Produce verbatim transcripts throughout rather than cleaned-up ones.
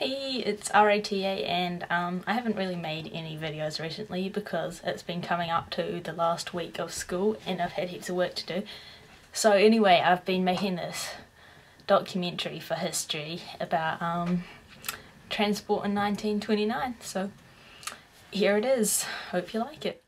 Hey, it's Rata, and um, I haven't really made any videos recently because it's been coming up to the last week of school and I've had heaps of work to do. So anyway, I've been making this documentary for history about um, transport in nineteen twenty-nine. So here it is. Hope you like it.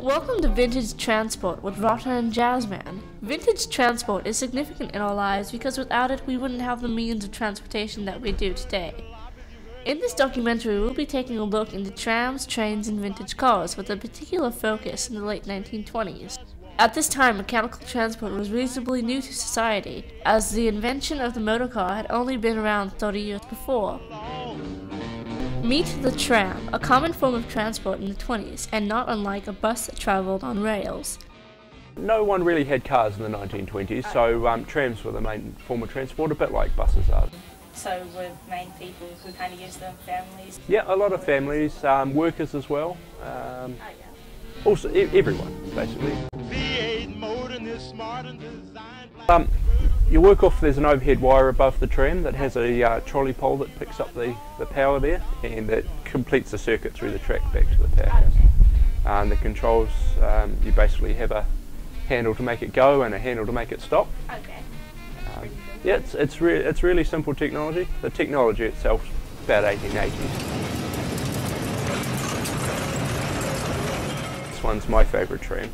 Welcome to Vintage Transport with Rotter and Jazzman. Vintage transport is significant in our lives because without it we wouldn't have the means of transportation that we do today. In this documentary we'll be taking a look into trams, trains and vintage cars with a particular focus in the late nineteen twenties. At this time mechanical transport was reasonably new to society as the invention of the motor car had only been around thirty years before. Meet the tram, a common form of transport in the twenties, and not unlike a bus that travelled on rails. No one really had cars in the nineteen twenties, so um, trams were the main form of transport, a bit like buses are. So were main people who kind of used them, families? Yeah, a lot of families, um, workers as well, um, oh, yeah. also e everyone basically. Um, you work off, there's an overhead wire above the tram that has a uh, trolley pole that picks up the, the power there, and that completes the circuit through the track back to the powerhouse. Um, the controls, um, you basically have a handle to make it go and a handle to make it stop. Okay. Um, yeah, it's, it's, re it's really simple technology. The technology itself is about eighteen eighties. This one's my favourite tram.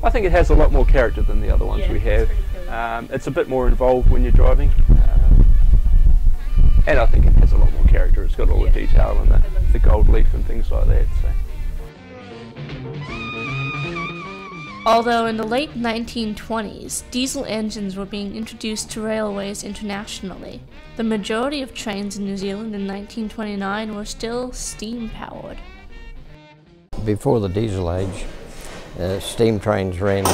I think it has a lot more character than the other ones yeah, we have. It's, cool. um, it's a bit more involved when you're driving, um, and I think it has a lot more character. It's got all yeah. the detail and the, the gold leaf and things like that. So. Although in the late nineteen twenties, diesel engines were being introduced to railways internationally, the majority of trains in New Zealand in nineteen twenty-nine were still steam-powered. Before the diesel age, Uh, steam trains ran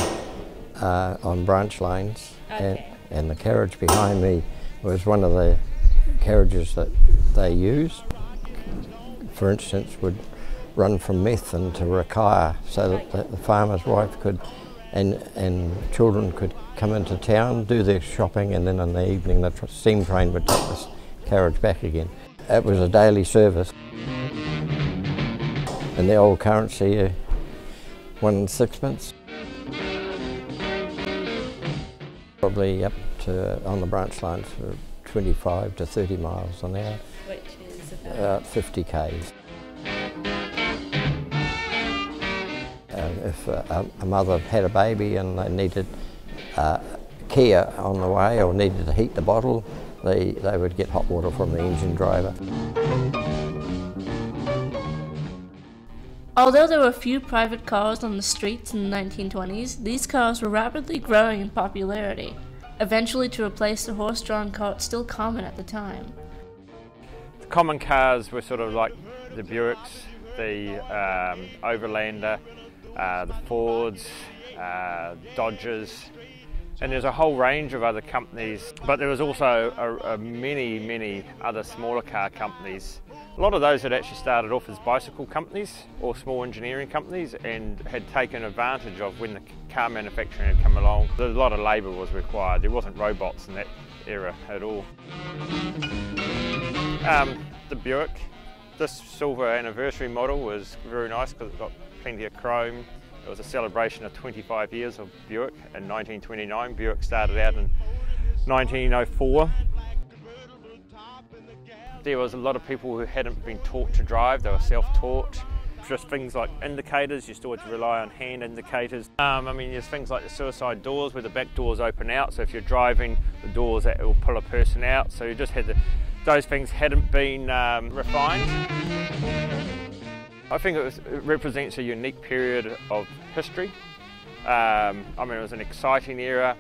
uh, on branch lines, okay. and, and the carriage behind me was one of the carriages that they used. For instance, would run from Meth and to Rakaia, so that the, the farmer's wife could and and children could come into town, do their shopping, and then in the evening the tr steam train would take this carriage back again. It was a daily service, and the old currency. Uh, One and sixpence, probably up to on the branch line for twenty-five to thirty miles an hour, which is about uh, fifty k's. Uh, if uh, a mother had a baby and they needed uh, care on the way or needed to heat the bottle, they they would get hot water from the engine driver. Although there were few private cars on the streets in the nineteen twenties, these cars were rapidly growing in popularity, eventually to replace the horse-drawn cart still common at the time. The common cars were sort of like the Buicks, the um, Overlander, uh, the Fords, uh, Dodgers, and there's a whole range of other companies, but there was also a, a many, many other smaller car companies. A lot of those had actually started off as bicycle companies or small engineering companies and had taken advantage of when the car manufacturing had come along. A lot of labour was required. There wasn't robots in that era at all. Um, the Buick, this silver anniversary model was very nice because it got plenty of chrome. It was a celebration of twenty-five years of Buick in nineteen twenty-nine. Buick started out in nineteen oh four. There was a lot of people who hadn't been taught to drive, they were self-taught. Just things like indicators, you still had to rely on hand indicators. Um, I mean, there's things like the suicide doors where the back doors open out, so if you're driving, the doors that will pull a person out. So you just had the, those things hadn't been um, refined. I think it, was, it represents a unique period of history. Um, I mean, it was an exciting era.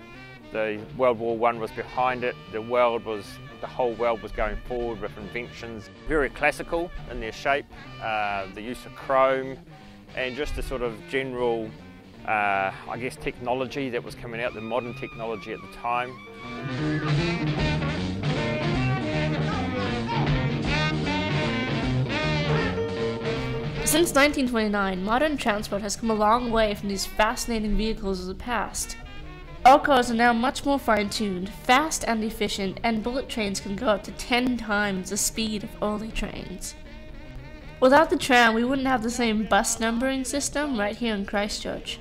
The World War One was behind it. The world was, the whole world was going forward with inventions. Very classical in their shape, uh, the use of chrome, and just the sort of general, uh, I guess, technology that was coming out, the modern technology at the time. Since nineteen twenty-nine, modern transport has come a long way from these fascinating vehicles of the past. All cars are now much more fine-tuned, fast and efficient, and bullet trains can go up to ten times the speed of early trains. Without the tram, we wouldn't have the same bus numbering system right here in Christchurch.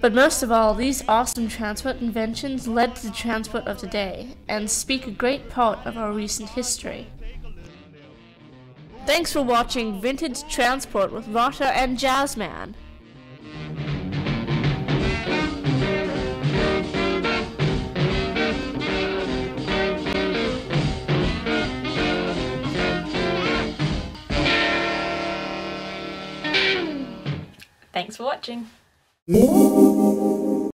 But most of all, these awesome transport inventions led to the transport of today, and speak a great part of our recent history. Thanks for watching Vintage Transport with Rotter and Jazzman. Thanks for watching.